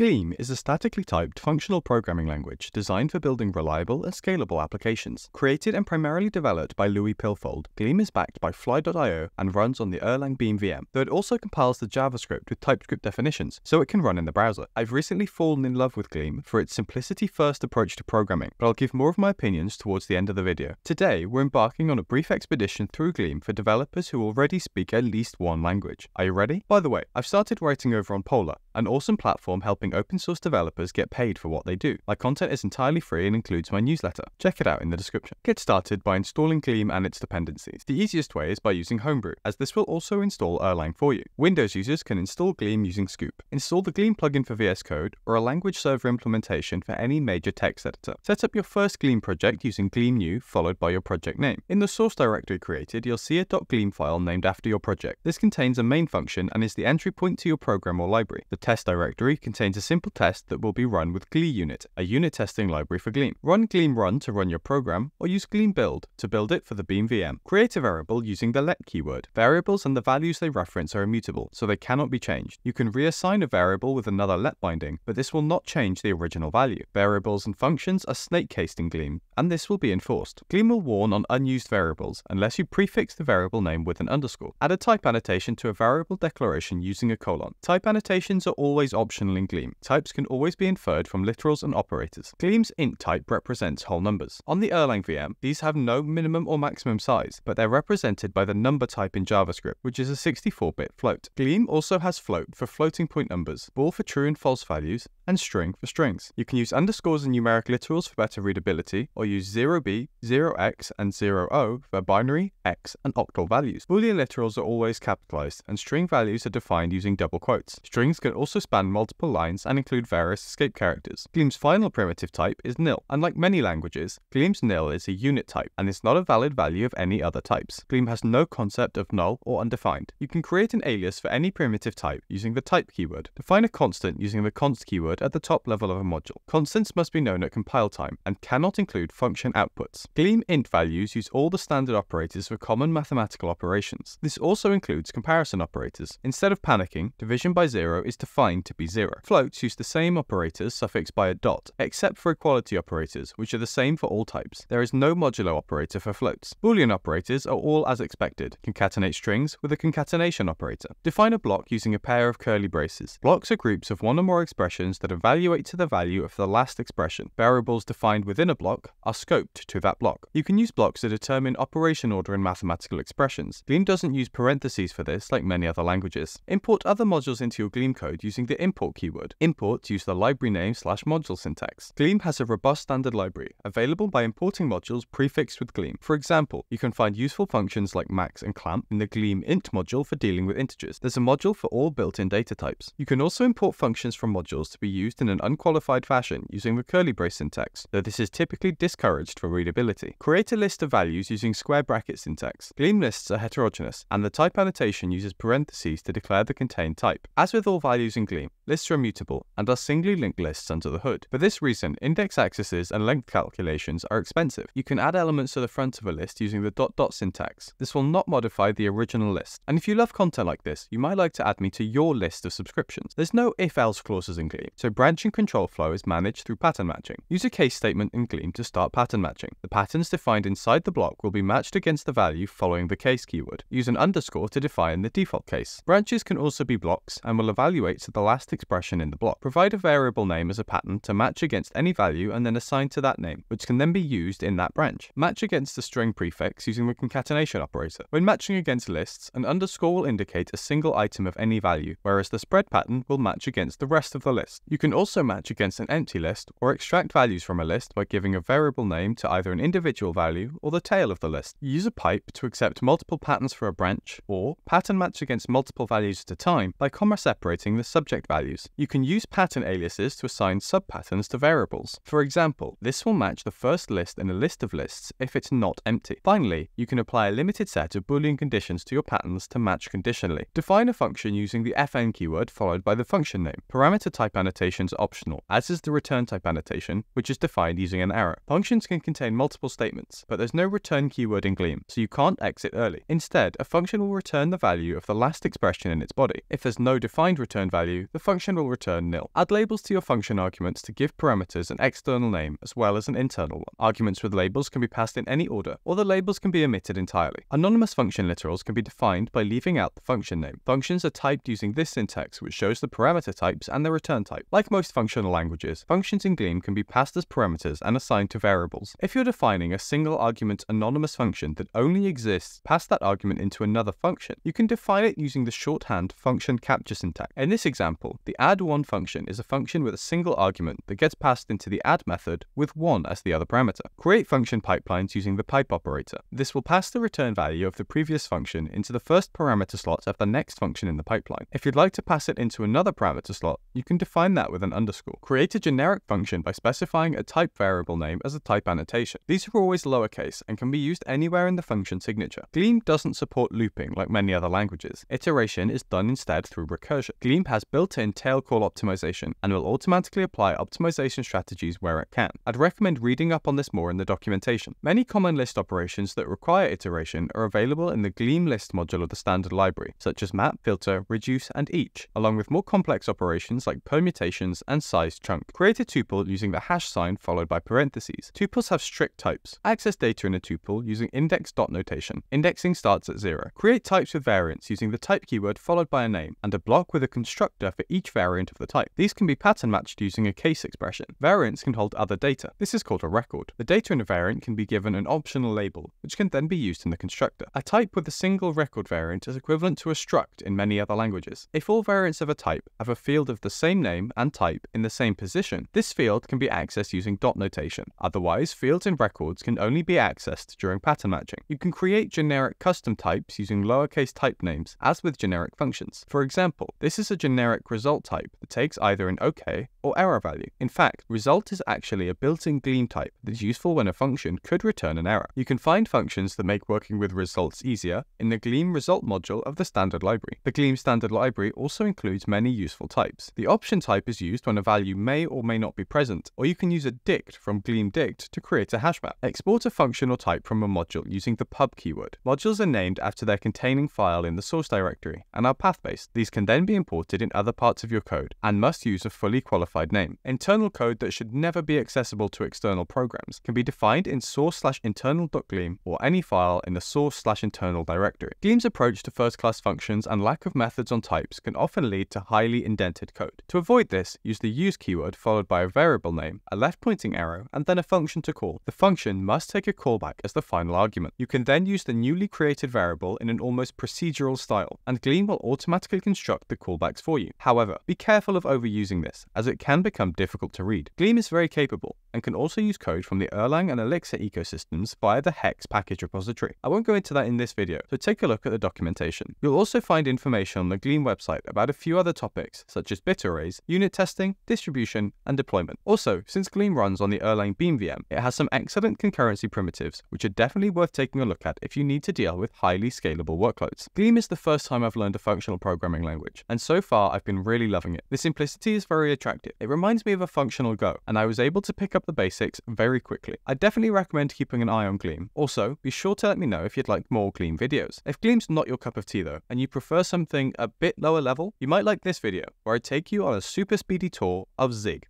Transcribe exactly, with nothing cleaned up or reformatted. Gleam is a statically typed functional programming language designed for building reliable and scalable applications. Created and primarily developed by Louis Pilfold, Gleam is backed by Fly dot i o and runs on the Erlang Beam V M, though it also compiles the JavaScript with TypeScript definitions, so it can run in the browser. I've recently fallen in love with Gleam for its simplicity-first approach to programming, but I'll give more of my opinions towards the end of the video. Today, we're embarking on a brief expedition through Gleam for developers who already speak at least one language. Are you ready? By the way, I've started writing over on Polar, an awesome platform helping open source developers get paid for what they do. My content is entirely free and includes my newsletter. Check it out in the description. Get started by installing Gleam and its dependencies. The easiest way is by using Homebrew, as this will also install Erlang for you. Windows users can install Gleam using Scoop. Install the Gleam plugin for V S Code or a language server implementation for any major text editor. Set up your first Gleam project using Gleam new followed by your project name. In the source directory created, you'll see a .gleam file named after your project. This contains a main function and is the entry point to your program or library. The test directory contains a simple test that will be run with GleeUnit, a unit testing library for Gleam. Run Gleam run to run your program, or use Gleam build to build it for the Beam V M. Create a variable using the let keyword. Variables and the values they reference are immutable, so they cannot be changed. You can reassign a variable with another let binding, but this will not change the original value. Variables and functions are snake-cased in Gleam, and this will be enforced. Gleam will warn on unused variables unless you prefix the variable name with an underscore. Add a type annotation to a variable declaration using a colon. Type annotations are always optional in Gleam. Types can always be inferred from literals and operators. Gleam's int type represents whole numbers. On the Erlang V M, these have no minimum or maximum size, but they're represented by the number type in JavaScript, which is a sixty-four bit float. Gleam also has float for floating point numbers, bool for true and false values, and string for strings. You can use underscores and numeric literals for better readability, or use zero b, zero x, and zero o for binary, x, and octal values. Boolean literals are always capitalized, and string values are defined using double quotes. Strings can also span multiple lines and include various escape characters. Gleam's final primitive type is nil. Unlike many languages, Gleam's nil is a unit type, and is not a valid value of any other types. Gleam has no concept of null or undefined. You can create an alias for any primitive type using the type keyword. Define a constant using the const keyword at the top level of a module. Constants must be known at compile time and cannot include function outputs. Gleam int values use all the standard operators for common mathematical operations. This also includes comparison operators. Instead of panicking, division by zero is defined to be zero. Floats use the same operators suffixed by a dot, except for equality operators, which are the same for all types. There is no modulo operator for floats. Boolean operators are all as expected. Concatenate strings with a concatenation operator. Define a block using a pair of curly braces. Blocks are groups of one or more expressions that evaluate to the value of the last expression. Variables defined within a block are scoped to that block. You can use blocks to determine operation order in mathematical expressions. Gleam doesn't use parentheses for this like many other languages. Import other modules into your Gleam code using the import keyword. Imports use the library name slash module syntax. Gleam has a robust standard library, available by importing modules prefixed with Gleam. For example, you can find useful functions like max and clamp in the Gleam int module for dealing with integers. There's a module for all built-in data types. You can also import functions from modules to be used in an unqualified fashion using the curly brace syntax, though this is typically discouraged for readability. Create a list of values using square bracket syntax. Gleam lists are heterogeneous, and the type annotation uses parentheses to declare the contained type. As with all values in Gleam, lists are immutable and are singly linked lists under the hood. For this reason, index accesses and length calculations are expensive. You can add elements to the front of a list using the dot dot syntax. This will not modify the original list. And if you love content like this, you might like to add me to your list of subscriptions. There's no if-else clauses in Gleam, so branch and control flow is managed through pattern matching. Use a case statement in Gleam to start pattern matching. The patterns defined inside the block will be matched against the value following the case keyword. Use an underscore to define the default case. Branches can also be blocks and will evaluate to the last expression in the block. Provide a variable name as a pattern to match against any value and then assign to that name, which can then be used in that branch. Match against the string prefix using the concatenation operator. When matching against lists, an underscore will indicate a single item of any value, whereas the spread pattern will match against the rest of the list. You can also match against an empty list or extract values from a list by giving a variable name to either an individual value or the tail of the list. Use a pipe to accept multiple patterns for a branch, or pattern match against multiple values at a time by comma separating the subject values. You can use pattern aliases to assign subpatterns to variables. For example, this will match the first list in a list of lists if it's not empty. Finally, you can apply a limited set of Boolean conditions to your patterns to match conditionally. Define a function using the F N keyword followed by the function name. Parameter type annotations are optional, as is the return type annotation, which is defined using an arrow. Functions can contain multiple statements, but there's no return keyword in Gleam, so you can't exit early. Instead, a function will return the value of the last expression in its body. If there's no defined return value, the function will return nil. Add labels to your function arguments to give parameters an external name as well as an internal one. Arguments with labels can be passed in any order, or the labels can be omitted entirely. Anonymous function literals can be defined by leaving out the function name. Functions are typed using this syntax, which shows the parameter types and their return type. Like most functional languages, functions in Gleam can be passed as parameters and assigned to variables. If you're defining a single argument anonymous function that only exists past that argument into another function, you can define it using the shorthand function capture syntax. In this example, the add one function is a function with a single argument that gets passed into the add method with one as the other parameter. Create function pipelines using the pipe operator. This will pass the return value of the previous function into the first parameter slot of the next function in the pipeline. If you'd like to pass it into another parameter slot, you can define that with an underscore. Create a generic function by specifying a type variable name as a type annotation. These are always lowercase and can be used anywhere in the function signature. Gleam doesn't support looping like many other languages. Iteration is done instead through recursion. Gleam has built-in tail call optimization and will automatically apply optimization strategies where it can. I'd recommend reading up on this more in the documentation. Many common list operations that require iteration are available in the Gleam list module of the standard library, such as map, filter, reduce, and each, along with more complex operations like permutations and size chunk. Create a tuple using the hash sign followed by parentheses. Tuples have strict types. Access data in a tuple using index dot notation. Indexing starts at zero. Create types with variants using the type keyword followed by a name, and a block with a constructor for each variant of the type. These can be pattern matched using a case expression. Variants can hold other data. This is called a record. The data in a variant can be given an optional label, which can then be used in the constructor. A type with a single record variant is equivalent to a struct in many other languages. If all variants of a type have a field of the same name and type in the same position, this field can be accessed using dot notation. Otherwise, fields in records can only be accessed during pattern matching. You can create generic custom types using lowercase type names, as with generic functions. For example, this is a generic result type that takes either an OK or error value. In fact, result is actually a built-in Gleam type that's useful when a function could return an error. You can find functions that make working with results easier in the Gleam result module of the standard library. The Gleam standard library also includes many useful types. The option type is used when a value may or may not be present, or you can use a dict from Gleam dict to create a hash map. Export a function or type from a module using the pub keyword. Modules are named after their containing file in the source directory and are path-based. These can then be imported in other parts of your code and must use a fully qualified name. Internal code that should never be accessible to external programs can be defined in source slash internal dot gleam or any file in the source slash internal directory. Gleam's approach to first-class functions and lack of methods on types can often lead to highly indented code. To avoid this, use the use keyword followed by a variable name, a left-pointing arrow, and then a function to call. The function must take a callback as the final argument. You can then use the newly created variable in an almost procedural style, and Gleam will automatically construct the callbacks for you. However, be careful of overusing this, as it can become difficult to read. Gleam is very capable, and can also use code from the Erlang and Elixir ecosystems via the Hex package repository. I won't go into that in this video, so take a look at the documentation. You'll also find information on the Gleam website about a few other topics, such as bit arrays, unit testing, distribution, and deployment. Also, since Gleam runs on the Erlang Beam V M, it has some excellent concurrency primitives, which are definitely worth taking a look at if you need to deal with highly scalable workloads. Gleam is the first time I've learned a functional programming language, and so far I've been really loving it. The simplicity is very attractive. It reminds me of a functional Go, and I was able to pick up the basics very quickly. I definitely recommend keeping an eye on Gleam. Also, be sure to let me know if you'd like more Gleam videos. If Gleam's not your cup of tea though, and you prefer something a bit lower level, you might like this video, where I take you on a super speedy tour of Zig.